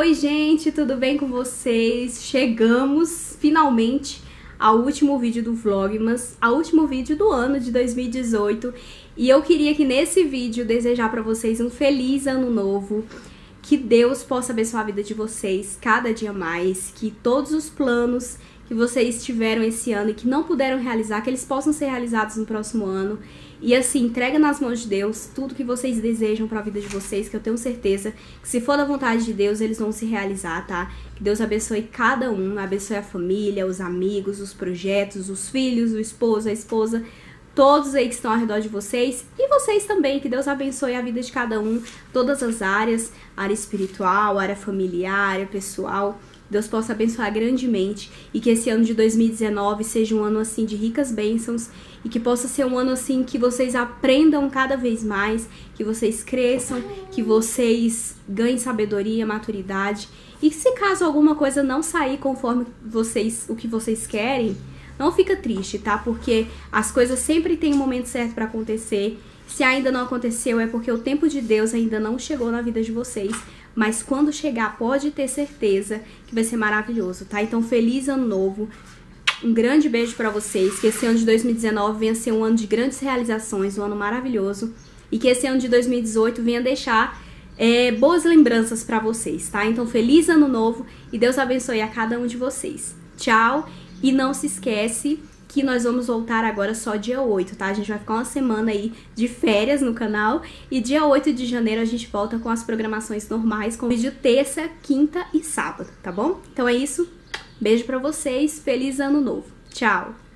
Oi gente, tudo bem com vocês? Chegamos finalmente ao último vídeo do Vlogmas, ao último vídeo do ano de 2018, e eu queria que nesse vídeo desejar pra vocês um feliz ano novo, que Deus possa abençoar a vida de vocês cada dia mais, que todos os planos que vocês tiveram esse ano e que não puderam realizar, que eles possam ser realizados no próximo ano. E assim, entrega nas mãos de Deus tudo que vocês desejam para a vida de vocês, que eu tenho certeza que se for da vontade de Deus, eles vão se realizar, tá? Que Deus abençoe cada um, abençoe a família, os amigos, os projetos, os filhos, o esposo, a esposa, todos aí que estão ao redor de vocês e vocês também, que Deus abençoe a vida de cada um, todas as áreas, área espiritual, área familiar, área pessoal. Deus possa abençoar grandemente e que esse ano de 2019 seja um ano assim de ricas bênçãos e que possa ser um ano assim que vocês aprendam cada vez mais, que vocês cresçam, que vocês ganhem sabedoria, maturidade e que se caso alguma coisa não sair conforme o que vocês querem, não fica triste, tá? Porque as coisas sempre tem um momento certo pra acontecer. Se ainda não aconteceu, é porque o tempo de Deus ainda não chegou na vida de vocês. Mas quando chegar, pode ter certeza que vai ser maravilhoso, tá? Então, feliz ano novo. Um grande beijo pra vocês. Que esse ano de 2019 venha ser um ano de grandes realizações, um ano maravilhoso. E que esse ano de 2018 venha deixar boas lembranças pra vocês, tá? Então, feliz ano novo e Deus abençoe a cada um de vocês. Tchau! E não se esquece que nós vamos voltar agora só dia 8, tá? A gente vai ficar uma semana aí de férias no canal. E dia 8 de janeiro a gente volta com as programações normais, com vídeo terça, quinta e sábado, tá bom? Então é isso. Beijo pra vocês. Feliz ano novo. Tchau!